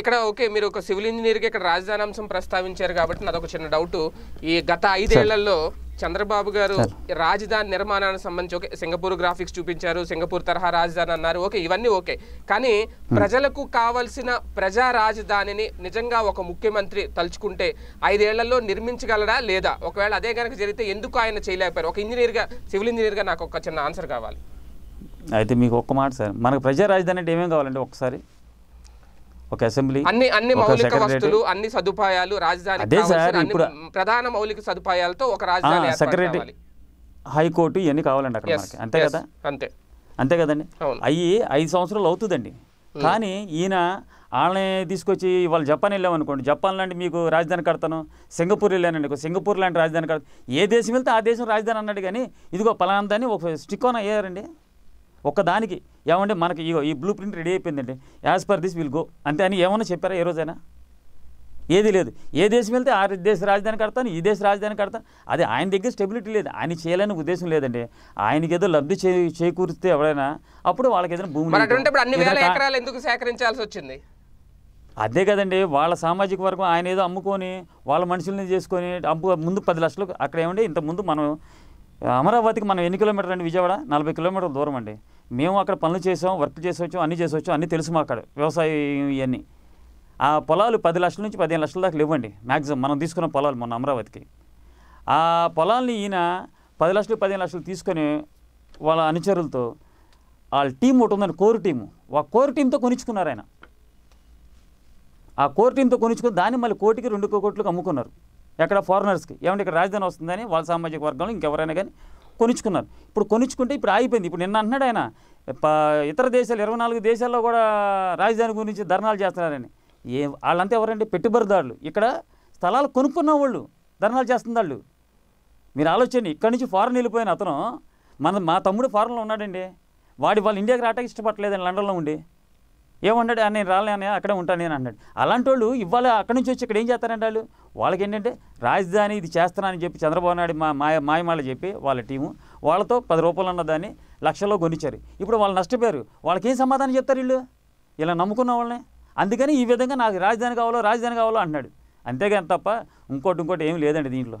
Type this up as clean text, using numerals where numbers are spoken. ఇక్కడ ఓకే మీరు ఒక సివిల్ ఇంజనీర్ కి ఇక్కడ రాజధాని అంశం ప్రస్తావించారు కాబట్టి నాకు ఒక చిన్న డౌట్ ఈ గత 5 ఏళ్లలో చంద్రబాబు గారు రాజధాని నిర్మాణానికి సంబంధించి ఓకే సింగపూర్ గ్రాఫిక్స్ చూపించారు సింగపూర్ తరహా రాజధాని అన్నారు ఓకే ఇవన్నీ ఓకే కానీ ప్రజలకు కావాల్సిన ప్రజా రాజధానిని నిజంగా ఒక ముఖ్యమంత్రి తలుచుకుంటే 5 ఏళ్లలో నిర్మించగలడా లేదా ఒకవేళ అదే గనుక జరిగితే ఎందుకు ఆయన చేయలేకపోయారు ఒక ఇంజనీర్ గా సివిల్ ఇంజనీర్ గా నాకు ఒక చిన్న ఆన్సర్ కావాలి అయితే మీకు ఒక్క మాట సార్ మనకు ప్రజా రాజధాని అంటే ఏమేం కావాలంటే ఒకసారి హైకోర్టు ఇవన్నీ కావాలండి అక్కడ మనకి అంతే కదా అంతే కదండి అయ్యి 5 సంవత్సరాలు అవుతుందండి కానీ ఈయన వాళ్ళని తీసుకొచ్చి వాళ్ళు జపాన్ వెళ్ళామనుకోండి జపాన్ లాంటి మీకు రాజధాని కడతాను సింగపూర్ వెళ్ళానండి సింగపూర్ లాంటి రాజధాని కడతాను ఏ దేశం వెళ్తే ఆ దేశం రాజధాని అన్నాడు కానీ ఇదిగో పలానాదాన్ని ఒక స్టిక్ ఆన్ అయ్యారండి ఒక్క దానికి ఏమంటే మనకి ఇగో ఈ బ్లూ ప్రింట్ రెడీ అయిపోయిందండి as per this will go అంతే అని ఏమన్నా చెప్పారా ఏ రోజైనా ఏది లేదు ఏ దేశం వెళ్తే ఆ దేశ రాజధాని కడతాను ఈ దేశ రాజధాని కడతాను అదే ఆయన దగ్గర స్టెబిలిటీ లేదు ఆయన చేయాలని ఉద్దేశం లేదండి ఆయనకి ఏదో లబ్ధి చేకూరిస్తే ఎవరైనా అప్పుడు వాళ్ళకి ఏదైనా భూమి అదే కదండి వాళ్ళ సామాజిక వర్గం ఆయన ఏదో అమ్ముకొని వాళ్ళ మనుషుల్ని చేసుకొని ముందు 10 లక్షలు అక్కడ ఏమంటే ఇంత ముందు మనం అమరావతికి మనం ఎన్ని కిలోమీటర్లు అండి విజయవాడ 40 కిలోమీటర్ల దూరం అండి మేము అక్కడ పనులు చేసాం వర్క్ చేసొచ్చాం అన్నీ చేసొచ్చాం అన్నీ తెలుసు మా అక్కడ వ్యవసాయం ఇవన్నీ ఆ పొలాలు 10 లక్షల నుంచి 15 లక్షల దాకా ఇవ్వండి మ్యాక్సిమం మనం తీసుకున్న పొలాలు మొన్న అమరావతికి ఆ పొలాల్ని ఈయన 10 లక్షలు 15 లక్షలు తీసుకొని వాళ్ళ అనుచరులతో వాళ్ళ టీం ఒకటి ఉందని కోర్ టీము ఆ కోర్ టీంతో కొనిచ్చుకున్నారు ఆయన ఆ కోర్ టీంతో కొనిచ్చుకుని దాన్ని మళ్ళీ 1 కోటికి 2 కోట్లకు అమ్ముకున్నారు ఎక్కడ ఫారినర్స్కి ఏమంటే ఇక్కడ రాజధాని వస్తుందని వాళ్ళ సామాజిక వర్గంలో ఇంకెవరైనా కానీ కొనిచ్చుకున్నారు ఇప్పుడు కొనిచ్చుకుంటే ఇప్పుడు ఆగిపోయింది ఇప్పుడు నిన్న అంటున్నాడు ఆయన ఇతర దేశాలు 24 దేశాల్లో కూడా రాజధాని గురించి ధర్నాలు చేస్తున్నారని ఏ వాళ్ళంతా ఎవరంటే పెట్టుబడిదారులు ఇక్కడ స్థలాలు కొనుక్కున్న వాళ్ళు ధర్నాలు చేస్తున్న వాళ్ళు మీరు ఆలోచండి ఇక్కడి నుంచి ఫారెన్ వెళ్ళిపోయిన అతను మా తమ్ముడు ఫారెన్లో ఉన్నాడండి వాళ్ళ ఇండియాకి రావడానికి ఇష్టపడలేదని లండన్లో ఉండి ఏమన్నాడు నేను రాలేనే అక్కడే ఉంటాను నేను అన్నాడు అలాంటి వాళ్ళు ఇవాళ అక్కడి నుంచి వచ్చి ఇక్కడ ఏం చేస్తారంటే వాళ్ళు వాళ్ళకి ఏంటంటే రాజధాని ఇది చేస్తానని చెప్పి చంద్రబాబు నాయుడు మాయమాల చెప్పి వాళ్ళ టీము వాళ్ళతో 10 రూపాయలు అన్నదాన్ని లక్షల్లో కొనిచ్చారు ఇప్పుడు వాళ్ళు నష్టపోయారు వాళ్ళకి ఏం సమాధానం చెప్తారు వీళ్ళు ఇలా నమ్ముకున్న వాళ్ళని అందుకని ఈ విధంగా నాకు రాజధాని కావాలో రాజధాని కావాలో అన్నాడు అంతేగాని తప్ప ఇంకోటి ఏమి లేదండి దీంట్లో